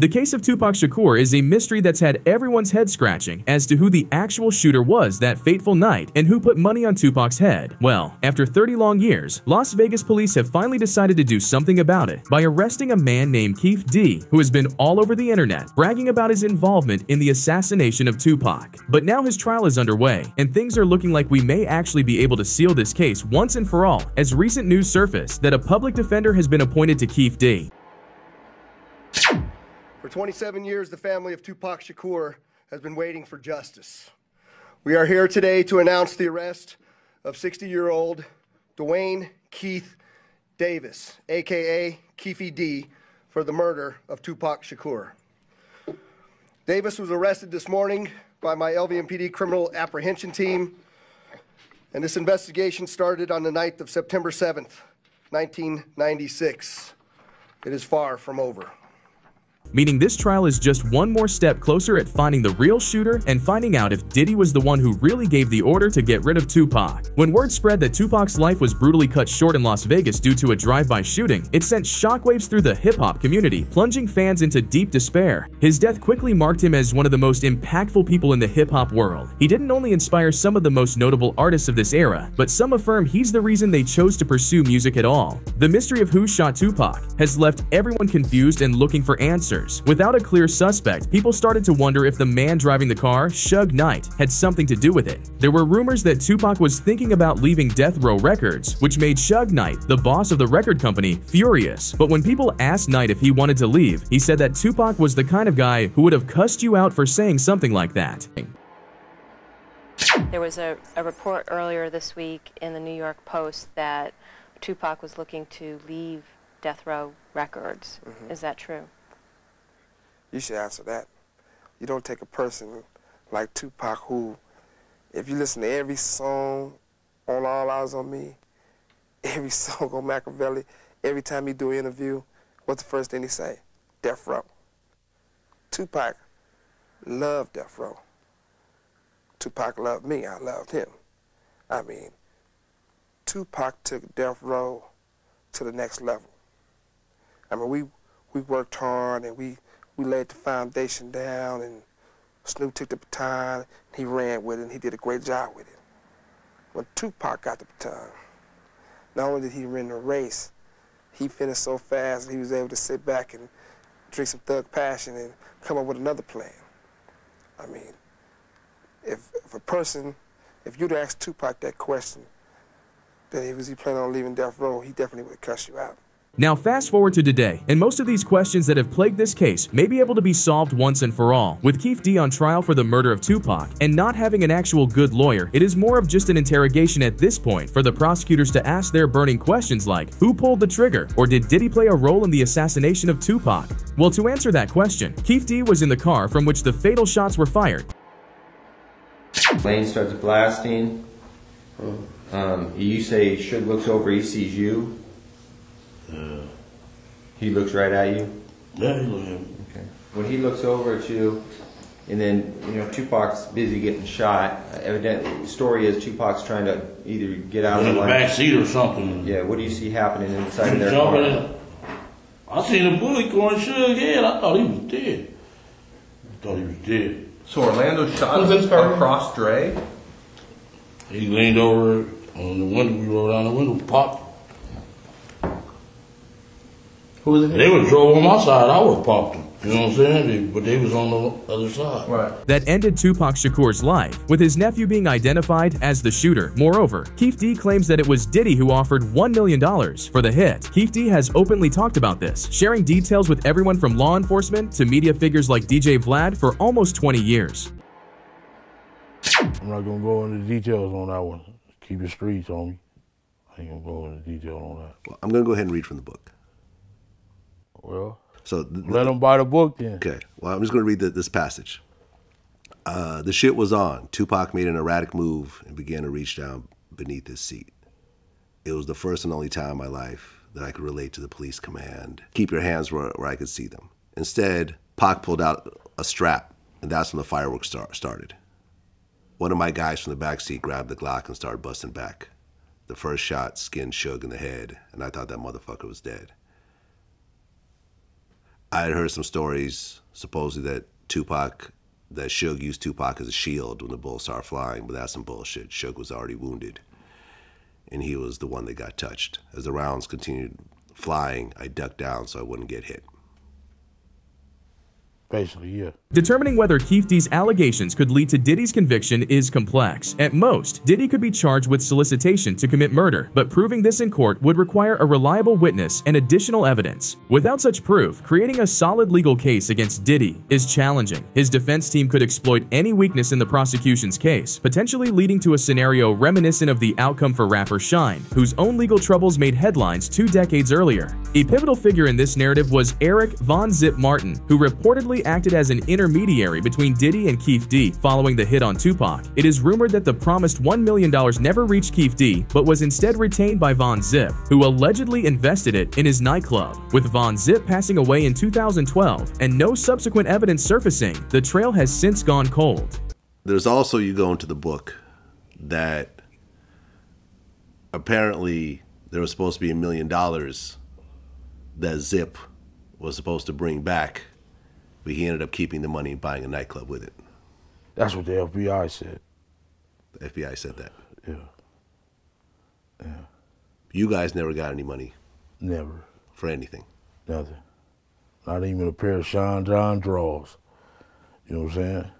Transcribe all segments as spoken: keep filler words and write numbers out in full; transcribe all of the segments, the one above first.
The case of Tupac Shakur is a mystery that's had everyone's head scratching as to who the actual shooter was that fateful night and who put money on Tupac's head. Well, after thirty long years, Las Vegas police have finally decided to do something about it by arresting a man named Keefe D, who has been all over the internet bragging about his involvement in the assassination of Tupac. But now his trial is underway, and things are looking like we may actually be able to seal this case once and for all, as recent news surfaced that a public defender has been appointed to Keefe D. For twenty-seven years, the family of Tupac Shakur has been waiting for justice. We are here today to announce the arrest of sixty-year-old Dwayne Keith Davis, a k a. Keefe D, for the murder of Tupac Shakur. Davis was arrested this morning by my L V M P D criminal apprehension team, and this investigation started on the night of September seventh, nineteen ninety-six. It is far from over. Meaning this trial is just one more step closer at finding the real shooter and finding out if Diddy was the one who really gave the order to get rid of Tupac. When word spread that Tupac's life was brutally cut short in Las Vegas due to a drive-by shooting, it sent shockwaves through the hip-hop community, plunging fans into deep despair. His death quickly marked him as one of the most impactful people in the hip-hop world. He didn't only inspire some of the most notable artists of this era, but some affirm he's the reason they chose to pursue music at all. The mystery of who shot Tupac has left everyone confused and looking for answers. Without a clear suspect, people started to wonder if the man driving the car, Suge Knight, had something to do with it. There were rumors that Tupac was thinking about leaving Death Row Records, which made Suge Knight, the boss of the record company, furious. But when people asked Knight if he wanted to leave, he said that Tupac was the kind of guy who would have cussed you out for saying something like that. There was a, a report earlier this week in the New York Post that Tupac was looking to leave Death Row Records. Mm-hmm. Is that true? You should answer that. You don't take a person like Tupac who, if you listen to every song on All Eyes On Me, every song on Machiavelli, every time he do an interview, what's the first thing he say? Death Row. Tupac loved Death Row. Tupac loved me, I loved him. I mean, Tupac took Death Row to the next level. I mean, we, we worked hard and we, We laid the foundation down, and Snoop took the baton, and he ran with it, and he did a great job with it. When Tupac got the baton, not only did he win the race, he finished so fast that he was able to sit back and drink some Thug Passion and come up with another plan. I mean, if, if a person, if you'd asked Tupac that question, that he was he planning on leaving Death Row, he definitely would have cussed you out. Now fast forward to today, and most of these questions that have plagued this case may be able to be solved once and for all. With Keefe D on trial for the murder of Tupac and not having an actual good lawyer, it is more of just an interrogation at this point for the prosecutors to ask their burning questions like, who pulled the trigger, or did Diddy play a role in the assassination of Tupac? Well, to answer that question, Keefe D was in the car from which the fatal shots were fired. Lane starts blasting. Um, you say Suge looks over, he sees you. Uh, he looks right at you? Yeah, he looks at me. Okay. When he looks over at you, and then, you know, Tupac's busy getting shot. Evidently, the story is Tupac's trying to either get out of the back seat or something. Yeah, what do you see happening inside of their car? I seen a bullet going through his head. I thought he was dead. I thought he was dead. So Orlando shot him across Dre? He leaned over on the window. We rolled down the window, popped. Who was it? They would drove on my side, I would have popped them. You know what I'm saying? They, but they was on the other side. Right. That ended Tupac Shakur's life, with his nephew being identified as the shooter. Moreover, Keefe D claims that it was Diddy who offered one million dollars for the hit. Keefe D has openly talked about this, sharing details with everyone from law enforcement to media figures like D J Vlad for almost twenty years. I'm not going to go into details on that one. Keep it streets on me. I ain't going to go into detail on that. Well, I'm going to go ahead and read from the book. Well, so th let them buy the book then. Okay. Well, I'm just going to read the, this passage. Uh, the shit was on. Tupac made an erratic move and began to reach down beneath his seat. It was the first and only time in my life that I could relate to the police command, keep your hands where, where I could see them. Instead, Pac pulled out a strap, and that's when the fireworks start, started. One of my guys from the back seat grabbed the Glock and started busting back. The first shot skinned Suge in the head, and I thought that motherfucker was dead. I had heard some stories, supposedly that Tupac, that Suge used Tupac as a shield when the bullets started flying, but that's some bullshit. Suge was already wounded, and he was the one that got touched. As the rounds continued flying, I ducked down so I wouldn't get hit. Basically, yeah. Determining whether Keefe D's allegations could lead to Diddy's conviction is complex. At most, Diddy could be charged with solicitation to commit murder, but proving this in court would require a reliable witness and additional evidence. Without such proof, creating a solid legal case against Diddy is challenging. His defense team could exploit any weakness in the prosecution's case, potentially leading to a scenario reminiscent of the outcome for rapper Shine, whose own legal troubles made headlines two decades earlier. A pivotal figure in this narrative was Eric Von Zip Martin, who reportedly acted as an intermediary intermediary between Diddy and Keefe D following the hit on Tupac. It is rumored that the promised one million dollars never reached Keefe D, but was instead retained by Von Zip, who allegedly invested it in his nightclub. With Von Zip passing away in two thousand twelve and no subsequent evidence surfacing, the trail has since gone cold. There's also, you go into the book, that apparently there was supposed to be a million dollars that Zip was supposed to bring back, but he ended up keeping the money and buying a nightclub with it. That's what the F B I said. The F B I said that. Yeah. Yeah. You guys never got any money? Never. For anything? Nothing. Not even a pair of Sean John drawers. You know what I'm saying?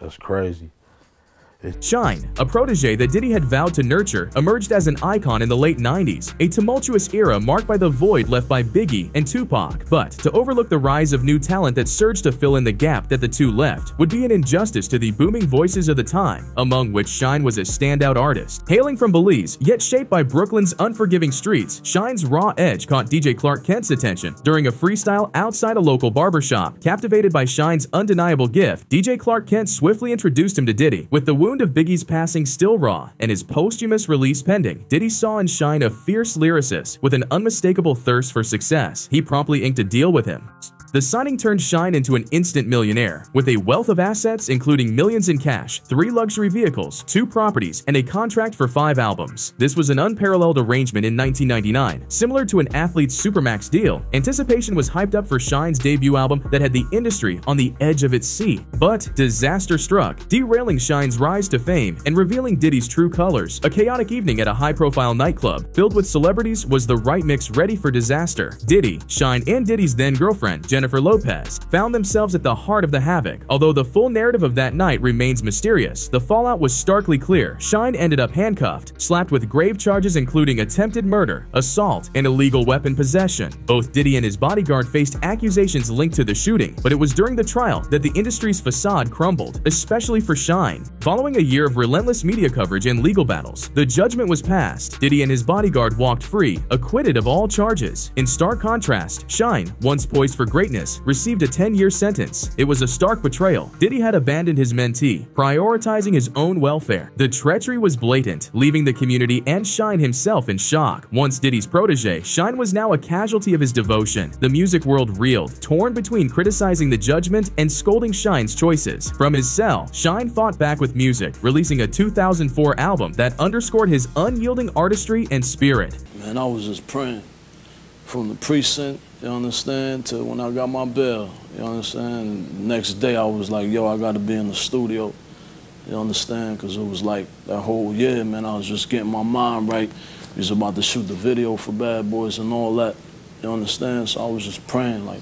That's crazy. Shine, a protege that Diddy had vowed to nurture, emerged as an icon in the late nineties, a tumultuous era marked by the void left by Biggie and Tupac. But to overlook the rise of new talent that surged to fill in the gap that the two left would be an injustice to the booming voices of the time, among which Shine was a standout artist. Hailing from Belize, yet shaped by Brooklyn's unforgiving streets, Shine's raw edge caught D J Clark Kent's attention. During a freestyle outside a local barbershop, captivated by Shine's undeniable gift, D J Clark Kent swiftly introduced him to Diddy. With the wound of Biggie's passing still raw and his posthumous release pending, Diddy saw in Shine a fierce lyricist with an unmistakable thirst for success. He promptly inked a deal with him. The signing turned Shine into an instant millionaire, with a wealth of assets including millions in cash, three luxury vehicles, two properties, and a contract for five albums. This was an unparalleled arrangement in nineteen ninety-nine. Similar to an athlete's Supermax deal, anticipation was hyped up for Shine's debut album that had the industry on the edge of its seat. But disaster struck, derailing Shine's rise to fame and revealing Diddy's true colors. A chaotic evening at a high-profile nightclub filled with celebrities was the right mix ready for disaster. Diddy, Shine, and Diddy's then-girlfriend, Jennifer Lopez, found themselves at the heart of the havoc. Although the full narrative of that night remains mysterious, the fallout was starkly clear. Shine ended up handcuffed, slapped with grave charges including attempted murder, assault, and illegal weapon possession. Both Diddy and his bodyguard faced accusations linked to the shooting, but it was during the trial that the industry's facade crumbled, especially for Shine. Following a year of relentless media coverage and legal battles, the judgment was passed. Diddy and his bodyguard walked free, acquitted of all charges. In stark contrast, Shine, once poised for great received a ten-year sentence. It was a stark betrayal. Diddy had abandoned his mentee, prioritizing his own welfare. The treachery was blatant, leaving the community and Shine himself in shock. Once Diddy's protege, Shine was now a casualty of his devotion. The music world reeled, torn between criticizing the judgment and scolding Shine's choices. From his cell, Shine fought back with music, releasing a two thousand four album that underscored his unyielding artistry and spirit. Man, I was just praying from the precinct, you understand, to when I got my bill, you understand? Next day I was like, yo, I gotta be in the studio, you understand? Cause it was like that whole year, man, I was just getting my mind right. We was about to shoot the video for Bad Boys and all that, you understand? So I was just praying like,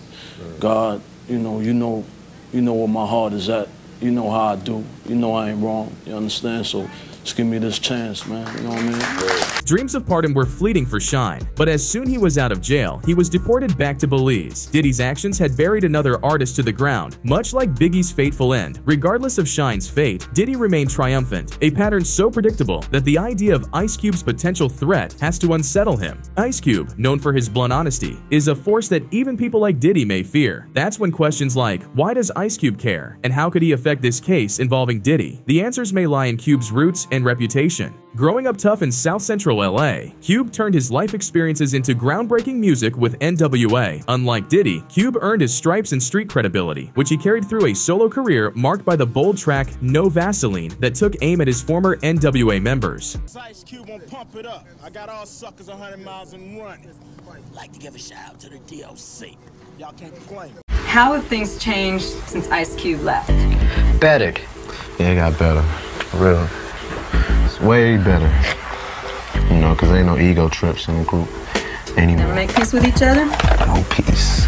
right. God, you know, you know, you know where my heart is at. You know how I do. You know I ain't wrong, you understand? So just give me this chance, man, you know what I mean? Yeah. Dreams of pardon were fleeting for Shine, but as soon he was out of jail, he was deported back to Belize. Diddy's actions had buried another artist to the ground, much like Biggie's fateful end. Regardless of Shine's fate, Diddy remained triumphant, a pattern so predictable that the idea of Ice Cube's potential threat has to unsettle him. Ice Cube, known for his blunt honesty, is a force that even people like Diddy may fear. That's when questions like, why does Ice Cube care, and how could he affect this case involving Diddy? The answers may lie in Cube's roots and and reputation. Growing up tough in South Central L A, Cube turned his life experiences into groundbreaking music with N W A Unlike Diddy, Cube earned his stripes and street credibility, which he carried through a solo career marked by the bold track No Vaseline that took aim at his former N W A members. Ice Cube won't pump it up. I got all suckers one hundred miles and running. Like to give a shout out to the D O C. Y'all can't complain. How have things changed since Ice Cube left? Bettered. Yeah, it got better. For real. It's way better. You know, because ain't no ego trips in the group anymore. Never make peace with each other? No peace.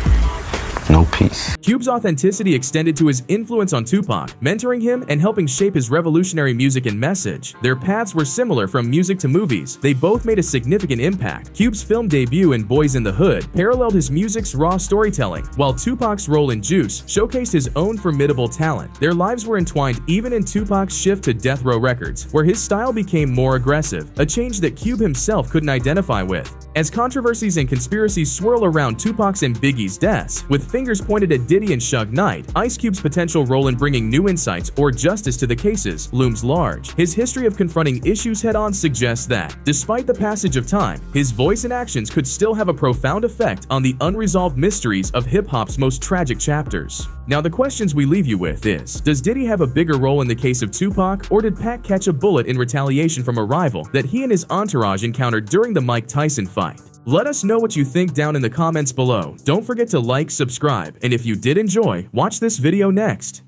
No peace. Cube's authenticity extended to his influence on Tupac, mentoring him and helping shape his revolutionary music and message. Their paths were similar from music to movies. They both made a significant impact. Cube's film debut in Boys in the Hood paralleled his music's raw storytelling, while Tupac's role in Juice showcased his own formidable talent. Their lives were entwined even in Tupac's shift to Death Row Records, where his style became more aggressive, a change that Cube himself couldn't identify with. As controversies and conspiracies swirl around Tupac's and Biggie's deaths, with fingers pointed at Diddy and Suge Knight, Ice Cube's potential role in bringing new insights or justice to the cases looms large. His history of confronting issues head-on suggests that, despite the passage of time, his voice and actions could still have a profound effect on the unresolved mysteries of hip-hop's most tragic chapters. Now, the questions we leave you with is, does Diddy have a bigger role in the case of Tupac, or did Pac catch a bullet in retaliation from a rival that he and his entourage encountered during the Mike Tyson fight? Let us know what you think down in the comments below. Don't forget to like, subscribe, and if you did enjoy, watch this video next.